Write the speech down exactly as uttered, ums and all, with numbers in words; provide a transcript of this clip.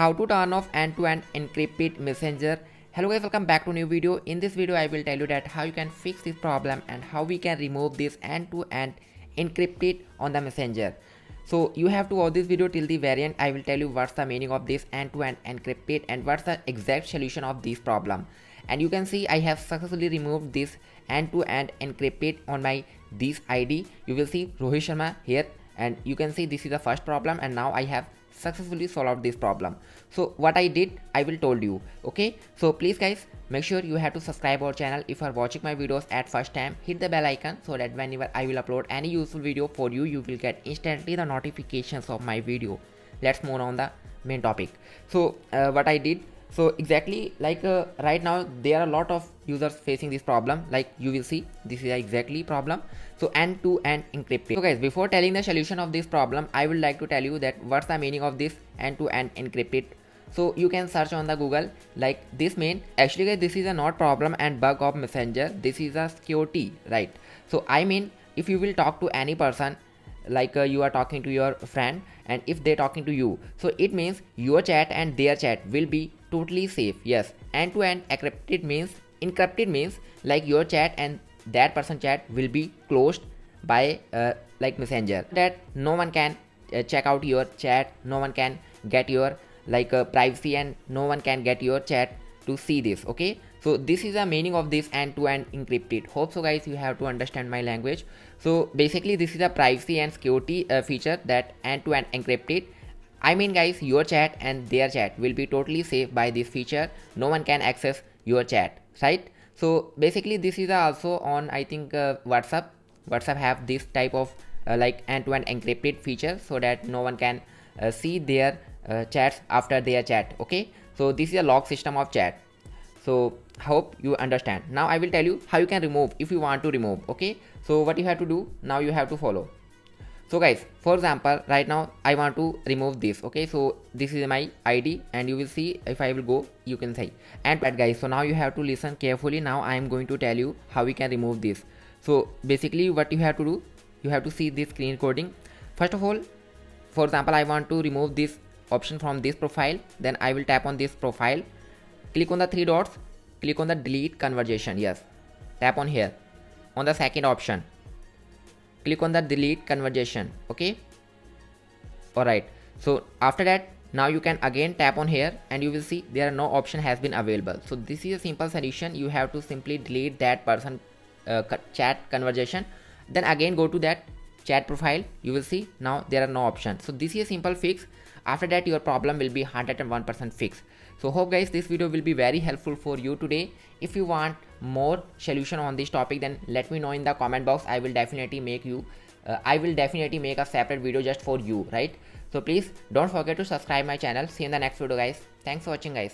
How to turn off end-to-end encrypted messenger. Hello guys, welcome back to new video. In this video I will tell you that how you can fix this problem and how we can remove this end-to-end encrypted on the messenger. So you have to watch this video till the very end. I will tell you what's the meaning of this end-to-end encrypted and what's the exact solution of this problem. And you can see I have successfully removed this end-to-end encrypted on my this I D. You will see Rohit Sharma here, and you can see this is the first problem, and now I have successfully solved this problem. So what I did, I will told you. Okay, so please guys, make sure you have to subscribe our channel if you are watching my videos at first time. Hit the bell icon so that whenever I will upload any useful video for you, you will get instantly the notifications of my video. Let's move on the main topic. So uh, what I did, so exactly like uh, right now there are a lot of users facing this problem. Like you will see, this is exactly problem. So end-to-end encrypted. So guys, before telling the solution of this problem, I would like to tell you that what's the meaning of this end-to-end encrypted. So you can search on the Google like this main. Actually guys, this is a not problem and bug of messenger. This is a security, right? So I mean, if you will talk to any person, like uh, you are talking to your friend, and if they talking to you, so it means your chat and their chat will be totally safe. Yes, end-to-end encrypted means encrypted means like your chat and that person chat will be closed by uh, like messenger, that no one can uh, check out your chat, no one can get your like uh, privacy, and no one can get your chat to see this. Okay, so this is the meaning of this end-to-end encrypted. Hope so guys, you have to understand my language. So basically this is a privacy and security uh, feature that end-to-end encrypted. I mean guys, your chat and their chat will be totally safe by this feature. No one can access your chat, right? So basically this is also on, I think uh, WhatsApp. WhatsApp have this type of uh, like end-to-end encrypted feature so that no one can uh, see their uh, chats after their chat. Okay, so this is a log system of chat. So hope you understand. Now I will tell you how you can remove if you want to remove. Okay, so what you have to do now, you have to follow. So guys, for example, right now I want to remove this. Okay, so this is my I D, and you will see if I will go, you can say and that guys. So now you have to listen carefully. Now I am going to tell you how we can remove this. So basically what you have to do, you have to see this screen recording. First of all, for example, I want to remove this option from this profile. Then I will tap on this profile, click on the three dots, click on the delete conversation. Yes, tap on here on the second option, click on the delete conversation. Okay, all right. So after that, now you can again tap on here, and you will see there are no option has been available. So this is a simple solution. You have to simply delete that person uh, chat conversation, then again go to that chat profile. You will see now there are no options. So this is a simple fix. After that, your problem will be one hundred and one percent fixed. So hope guys, this video will be very helpful for you today. If you want more solution on this topic, then let me know in the comment box. I will definitely make you uh, I will definitely make a separate video just for you, right? So please don't forget to subscribe my channel. See you in the next video guys. Thanks for watching guys.